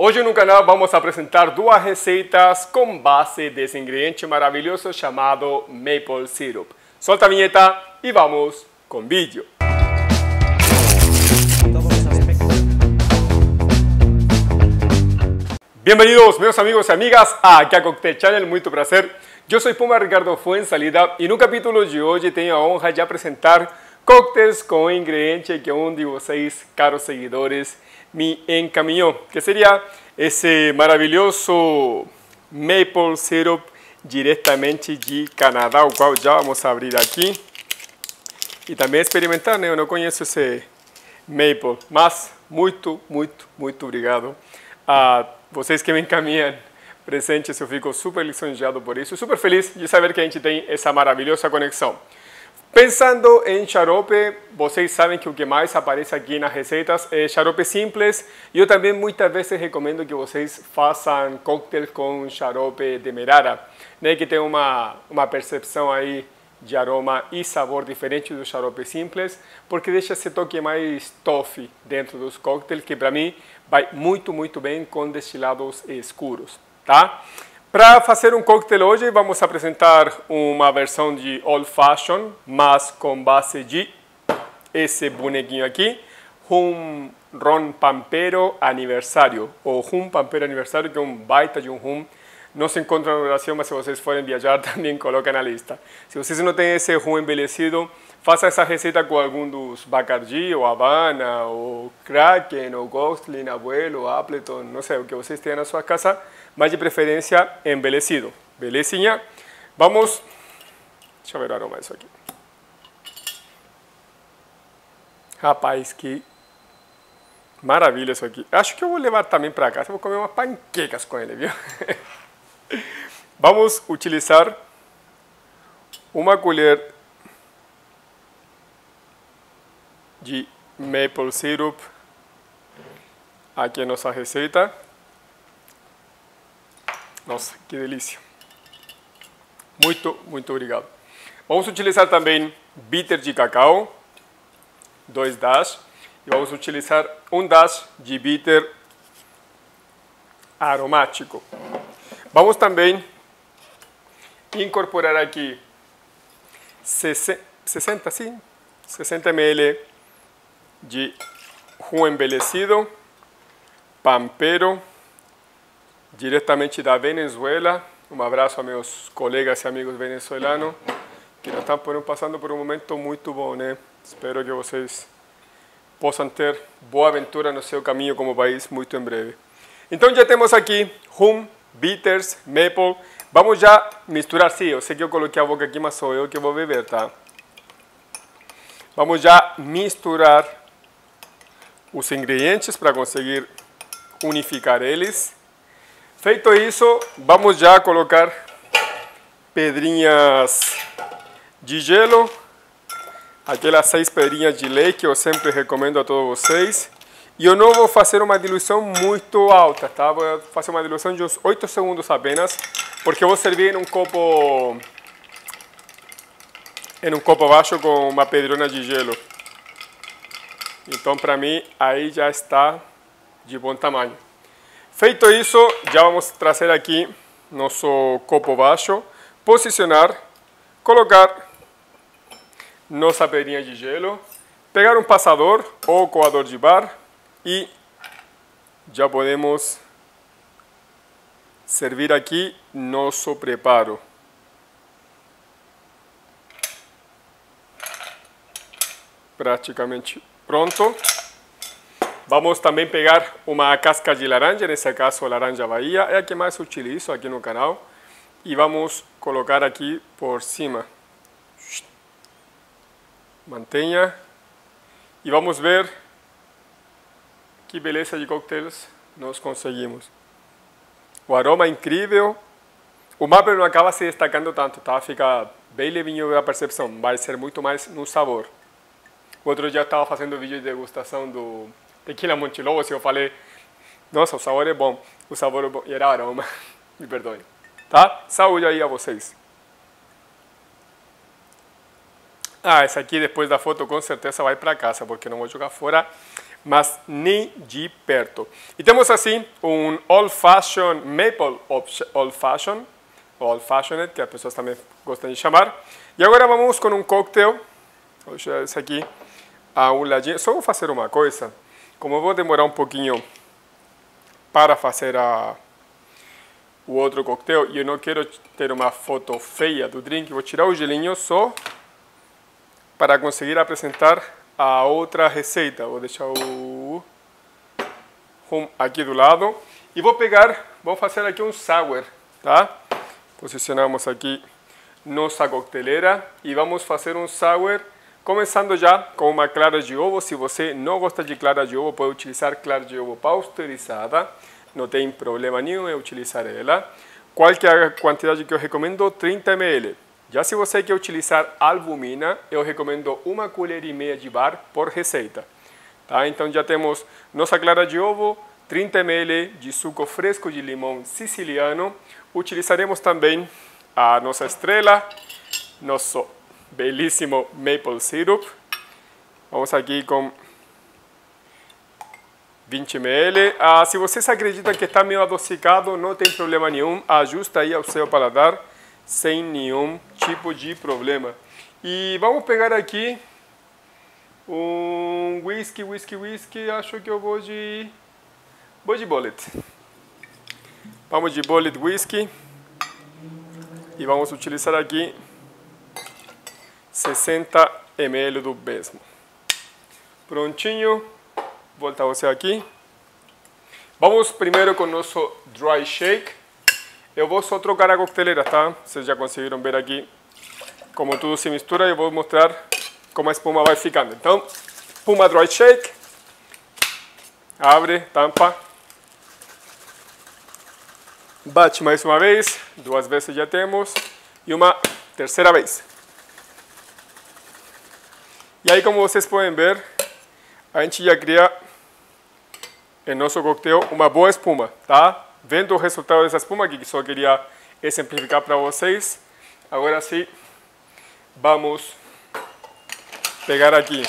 Hoje no canal vamos apresentar duas receitas com base desse ingrediente maravilhoso chamado Maple Syrup. Solta a vinheta e vamos com o vídeo. Bienvenidos meus amigos e amigas aqui a Cocktail Channel, muito prazer. Eu sou Puma Ricardo Fuenzalida e no capítulo de hoje tenho a honra de apresentar cócteles com ingrediente que um de vocês, caros seguidores, me encaminhou, que seria esse maravilhoso Maple Syrup diretamente de Canadá, o qual já vamos abrir aqui e também experimentar, né? Eu não conheço esse Maple, mas muito obrigado a vocês que me encaminham presentes, eu fico super lisonjeado por isso, super feliz de saber que a gente tem essa maravilhosa conexão. Pensando em xarope, vocês sabem que o que mais aparece aqui nas receitas é xarope simples. Eu também muitas vezes recomendo que vocês façam cocktails com xarope demerara, né? Que tem uma percepção aí de aroma e sabor diferente do xarope simples, porque deixa esse toque mais toffee dentro dos cocktails, que para mim vai muito bem com destilados escuros, tá? Para fazer um cocktail hoje, vamos apresentar uma versão de Old Fashioned, mas com base de esse bonequinho aqui, Rum Pampero Aniversario, ou Rum Pampero Aniversario, que é um baita de um rum. Não se encontra no Brasil, mas se vocês forem viajar, também coloca na lista. Se vocês não têm esse rum envelhecido, faça essa receita com algum dos Bacardi, ou Havana, ou Kraken, ou Ghostlin, Abuelo, Appleton, não sei, o que vocês tenham na sua casa, mas de preferência envelhecido. Belezinha? Vamos... deixa eu ver o aroma disso aqui. Rapaz, que maravilha isso aqui. Acho que eu vou levar também para casa, vou comer umas panquecas com ele, viu? Vamos utilizar uma colher de maple syrup aqui em nossa receita. Nossa, que delícia. Muito obrigado. Vamos utilizar também bitter de cacau, 2 dash. E vamos utilizar 1 dash de bitter aromático. Vamos também incorporar aqui 60 ml de rum envelhecido, Pampero, diretamente da Venezuela. Um abraço a meus colegas e amigos venezuelanos que nós estamos passando por um momento muito bom, né? Espero que vocês possam ter boa aventura no seu caminho como país muito em breve. Então já temos aqui rum, bitters, maple. Vamos já misturar, sim, eu sei que eu coloquei a boca aqui, mas sou eu que vou beber, tá? Vamos já misturar os ingredientes para conseguir unificar eles. Feito isso, vamos já colocar pedrinhas de gelo, aquelas 6 pedrinhas de leite que eu sempre recomendo a todos vocês. E eu não vou fazer uma diluição muito alta, tá? Vou fazer uma diluição de uns 8 segundos apenas, porque eu vou servir em um copo baixo com uma pedrona de gelo. Então, para mim, aí já está de bom tamanho. Feito isso, já vamos trazer aqui nosso copo baixo, posicionar, colocar nossa pedrinha de gelo, pegar um passador ou coador de bar e já podemos servir aqui nosso preparo. Praticamente pronto. Vamos também pegar uma casca de laranja, nesse caso a Laranja Bahia, é a que mais utilizo aqui no canal. E vamos colocar aqui por cima. Mantenha. E vamos ver que beleza de coquetéis nós conseguimos. O aroma é incrível. O maple não acaba se destacando tanto, tá? Fica bem levinho a percepção, vai ser muito mais no sabor. Outro dia eu estava fazendo vídeo de degustação do Tequila Montilobos e eu falei, nossa, o sabor é bom, o sabor é bom, e era aroma, me perdoe, tá? Saúde aí a vocês. Ah, essa aqui depois da foto com certeza vai para casa, porque não vou jogar fora, mas nem de perto. E temos assim um Old Fashioned, Maple Old Fashioned, Old Fashioned, que as pessoas também gostam de chamar. E agora vamos com um cocktail. Vou deixar esse aqui a um ladinho. Só vou fazer uma coisa. Como eu vou demorar um pouquinho para fazer o outro cocktail, e eu não quero ter uma foto feia do drink, vou tirar o gelinho só para conseguir apresentar a outra receita. Vou deixar o rum aqui do lado e vou pegar, vou fazer aqui um sour, tá? Posicionamos aqui nossa coqueteleira e vamos fazer um sour, começando já com uma clara de ovo. Se você não gosta de clara de ovo, pode utilizar clara de ovo pasteurizada, não tem problema nenhum em utilizar ela. Qual que é a quantidade que eu recomendo? 30 ml. Já se você quer utilizar albumina, eu recomendo 1,5 colher de bar por receita. Tá? Então já temos nossa clara de ovo, 30 ml de suco fresco de limão siciliano. Utilizaremos também a nossa estrela, nosso belíssimo maple syrup. Vamos aqui com 20 ml. Se vocês acreditam que está meio adocicado, não tem problema nenhum. Ajusta aí ao seu paladar, sem nenhum tipo de problema. E vamos pegar aqui um whisky. Acho que eu vou de bullet. Vamos de bullet whisky. E vamos utilizar aqui 60 ml do mesmo. Prontinho. Volta você aqui. Vamos primeiro com o nosso dry shake. Eu vou só trocar a coqueteleira, tá? Vocês já conseguiram ver aqui como tudo se mistura. Eu vou mostrar como a espuma vai ficando. Então, Puma Dry Shake. Abre, tampa. Bate mais uma vez. Duas vezes já temos. E uma terceira vez. E aí, como vocês podem ver, a gente já cria em nosso coquetel uma boa espuma, tá? Vendo o resultado dessa espuma aqui, que só queria exemplificar para vocês. Agora sim, vamos pegar aqui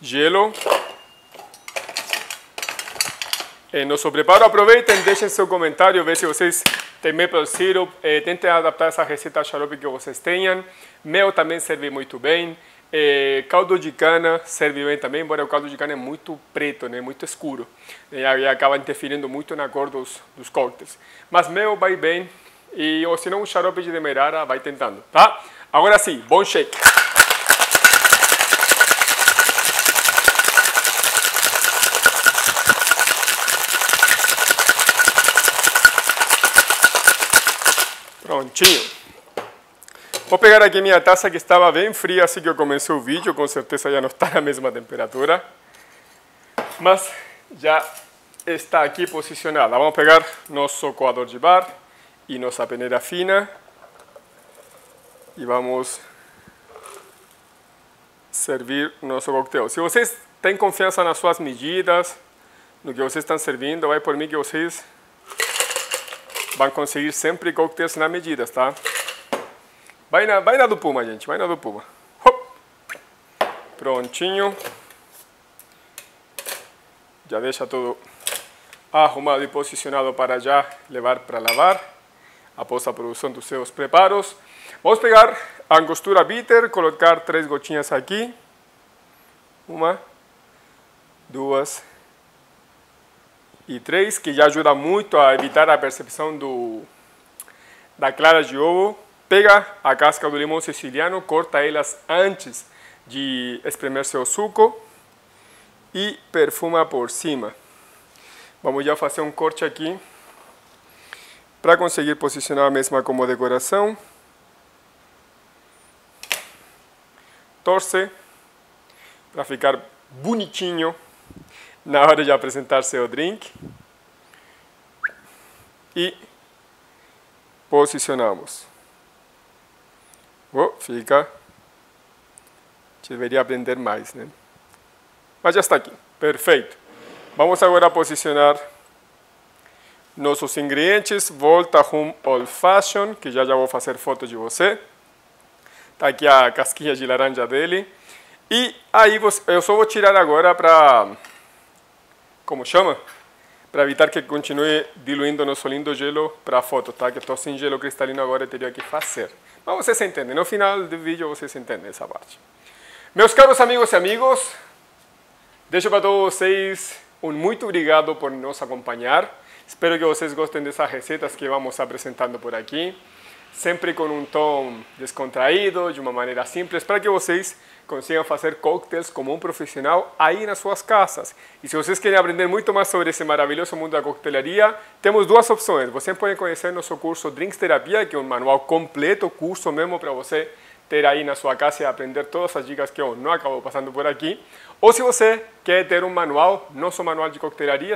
gelo. E nosso preparo, aproveitem, deixem seu comentário, vejam se vocês têm maple syrup, tentem adaptar essa receita a xarope que vocês tenham. Mel também serve muito bem. Caldo de cana serve bem também, embora o caldo de cana é muito preto, né? Muito escuro, e acaba interferindo muito na cor dos cócteis. Mas mel vai bem, e, ou se não, um xarope de demerara vai tentando, tá? Agora sim, bom shake! Prontinho! Vou pegar aqui minha taça que estava bem fria, assim que eu comecei o vídeo, com certeza já não está na mesma temperatura. Mas já está aqui posicionada. Vamos pegar nosso coador de bar e nossa peneira fina. E vamos servir nosso coquetel. Se vocês têm confiança nas suas medidas, no que vocês estão servindo, vai por mim que vocês vão conseguir sempre coquetéis nas medidas, tá? Vai na do Puma, gente. Vai na do Puma. Hop. Prontinho. Já deixa tudo arrumado e posicionado para já levar para lavar. Após a produção dos seus preparos. Vamos pegar a Angostura Bitter. Colocar 3 gotinhas aqui. 1, 2 e 3. Que já ajuda muito a evitar a percepção da clara de ovo. Pega a casca do limão siciliano, corta elas antes de espremer seu suco e perfuma por cima. Vamos já fazer um corte aqui para conseguir posicionar a mesma como decoração. Torce para ficar bonitinho na hora de apresentar seu drink. E posicionamos. Fica, deveria aprender mais, né? Mas já está aqui, perfeito. Vamos agora posicionar nossos ingredientes. Volta Rum Old Fashioned, que já vou fazer foto de você. Tá aqui a casquinha de laranja dele. E aí eu só vou tirar agora para... como chama? Para evitar que continue diluindo nosso lindo gelo para a foto, tá? Que estou sem gelo cristalino agora e teria que fazer. Mas vocês entendem, no final do vídeo vocês entendem essa parte. Meus caros amigos e amigos, deixo para todos vocês um muito obrigado por nos acompanhar. Espero que vocês gostem dessas receitas que vamos apresentando por aqui. Sempre com um tom descontraído, de uma maneira simples, para que vocês consigam fazer cocktails como um profissional aí nas suas casas. E se vocês querem aprender muito mais sobre esse maravilhoso mundo da coquetelaria, temos duas opções. Você pode conhecer nosso curso Drinks Terapia, que é um manual completo, curso mesmo para você ter aí na sua casa e aprender todas as dicas que eu não acabo passando por aqui. Ou se você quer ter um manual, nosso manual de coquetelaria,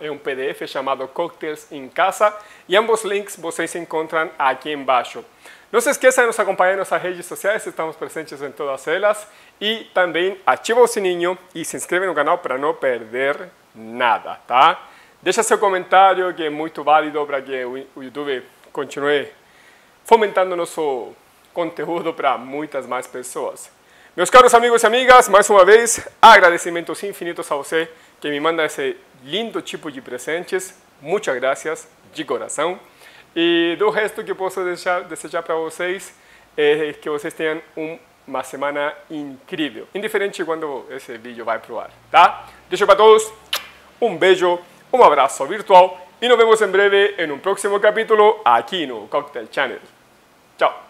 é um PDF chamado Cocktails en Casa, e ambos links vocês encontram aqui embaixo. Não se esqueça de nos acompanhar em nossas redes sociais, estamos presentes em todas elas, e também ativa o sininho e se inscreve no canal para não perder nada, tá? Deixa seu comentário, que é muito válido para que o YouTube continue fomentando nosso conteúdo para muitas mais pessoas. Meus caros amigos e amigas, mais uma vez, agradecimentos infinitos a você que me manda esse lindo tipo de presentes. Muitas graças de coração. E do resto que posso desejar para vocês é que vocês tenham uma semana incrível. Indiferente quando esse vídeo vai pro ar, tá? Deixo para todos um beijo, um abraço virtual e nos vemos em breve em um próximo capítulo aqui no Cocktail Channel. Tchau!